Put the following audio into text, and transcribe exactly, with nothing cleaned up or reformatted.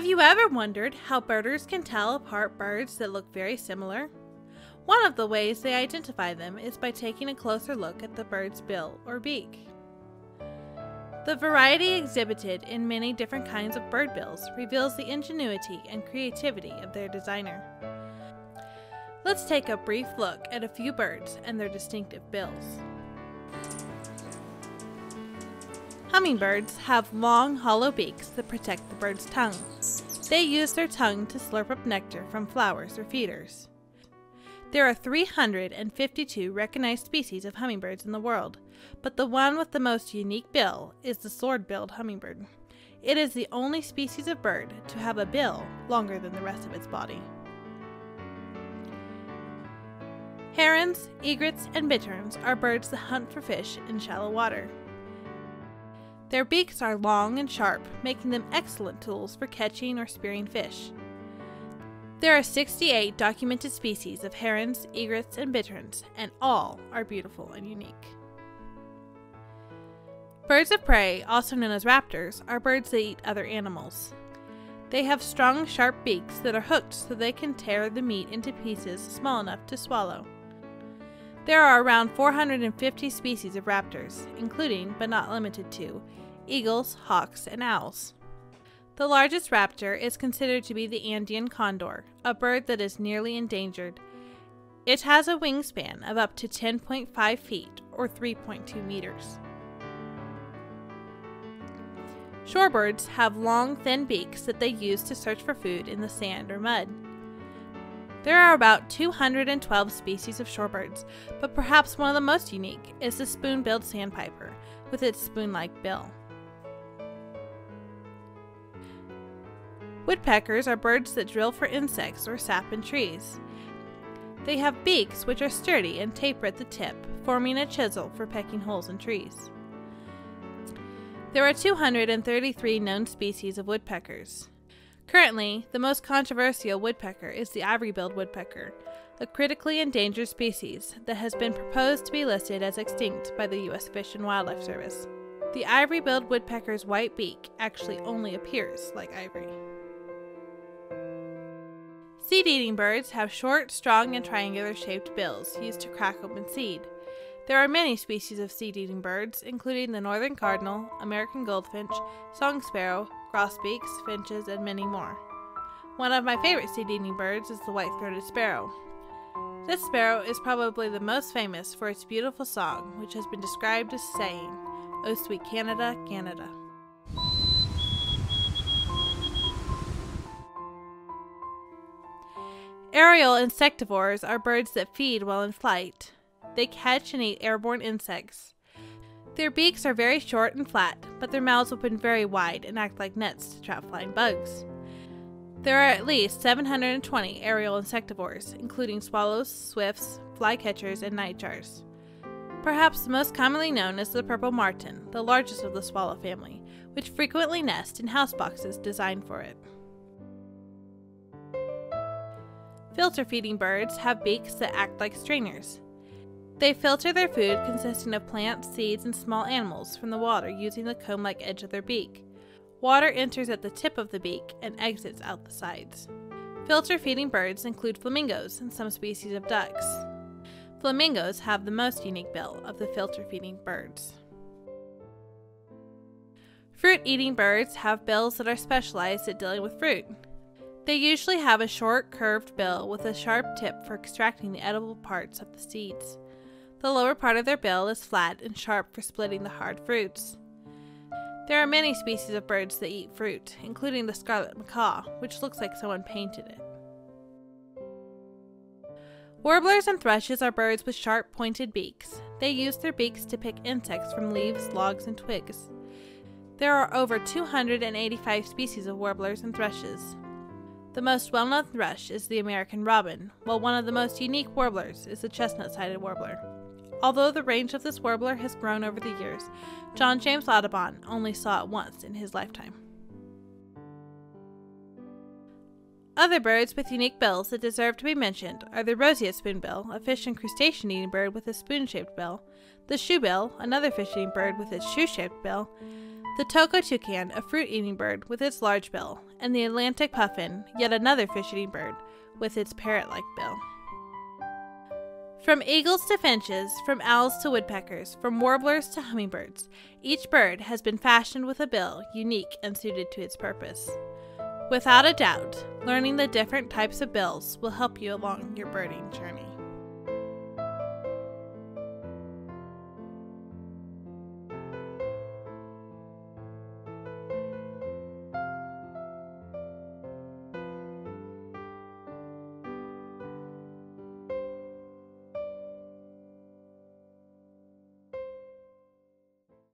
Have you ever wondered how birders can tell apart birds that look very similar? One of the ways they identify them is by taking a closer look at the bird's bill or beak. The variety exhibited in many different kinds of bird bills reveals the ingenuity and creativity of their designer. Let's take a brief look at a few birds and their distinctive bills. Hummingbirds have long, hollow beaks that protect the bird's tongue. They use their tongue to slurp up nectar from flowers or feeders. There are three hundred fifty-two recognized species of hummingbirds in the world, but the one with the most unique bill is the sword-billed hummingbird. It is the only species of bird to have a bill longer than the rest of its body. Herons, egrets, and bitterns are birds that hunt for fish in shallow water. Their beaks are long and sharp, making them excellent tools for catching or spearing fish. There are sixty-eight documented species of herons, egrets, and bitterns, and all are beautiful and unique. Birds of prey, also known as raptors, are birds that eat other animals. They have strong, sharp beaks that are hooked so they can tear the meat into pieces small enough to swallow. There are around four hundred fifty species of raptors, including, but not limited to, eagles, hawks, and owls. The largest raptor is considered to be the Andean condor, a bird that is nearly endangered. It has a wingspan of up to ten point five feet or three point two meters. Shorebirds have long, thin beaks that they use to search for food in the sand or mud. There are about two hundred twelve species of shorebirds, but perhaps one of the most unique is the spoon-billed sandpiper, with its spoon-like bill. Woodpeckers are birds that drill for insects or sap in trees. They have beaks which are sturdy and taper at the tip, forming a chisel for pecking holes in trees. There are two hundred thirty-three known species of woodpeckers. Currently, the most controversial woodpecker is the ivory-billed woodpecker, a critically endangered species that has been proposed to be listed as extinct by the U S Fish and Wildlife Service. The ivory-billed woodpecker's white beak actually only appears like ivory. Seed-eating birds have short, strong, and triangular-shaped bills used to crack open seed. There are many species of seed-eating birds, including the northern cardinal, American goldfinch, song sparrow, grosbeaks, finches, and many more. One of my favorite seed-eating birds is the white-throated sparrow. This sparrow is probably the most famous for its beautiful song, which has been described as saying, "Oh sweet Canada, Canada." Aerial insectivores are birds that feed while in flight. They catch and eat airborne insects. Their beaks are very short and flat, but their mouths open very wide and act like nets to trap flying bugs. There are at least seven hundred twenty aerial insectivores, including swallows, swifts, flycatchers, and nightjars. Perhaps the most commonly known is the purple martin, the largest of the swallow family, which frequently nest in house boxes designed for it. Filter-feeding birds have beaks that act like strainers. They filter their food consisting of plants, seeds, and small animals from the water using the comb-like edge of their beak. Water enters at the tip of the beak and exits out the sides. Filter-feeding birds include flamingos and some species of ducks. Flamingos have the most unique bill of the filter-feeding birds. Fruit-eating birds have bills that are specialized at dealing with fruit. They usually have a short, curved bill with a sharp tip for extracting the edible parts of the seeds. The lower part of their bill is flat and sharp for splitting the hard fruits. There are many species of birds that eat fruit, including the scarlet macaw, which looks like someone painted it. Warblers and thrushes are birds with sharp, pointed beaks. They use their beaks to pick insects from leaves, logs, and twigs. There are over two hundred eighty-five species of warblers and thrushes. The most well-known thrush is the American robin, while one of the most unique warblers is the chestnut-sided warbler. Although the range of this warbler has grown over the years, John James Audubon only saw it once in his lifetime. Other birds with unique bills that deserve to be mentioned are the roseate spoonbill, a fish and crustacean-eating bird with a spoon-shaped bill, the shoebill, another fish-eating bird with its shoe-shaped bill, the toco toucan, a fruit-eating bird with its large bill, and the Atlantic puffin, yet another fish-eating bird, with its parrot-like bill. From eagles to finches, from owls to woodpeckers, from warblers to hummingbirds, each bird has been fashioned with a bill unique and suited to its purpose. Without a doubt, learning the different types of bills will help you along your birding journey.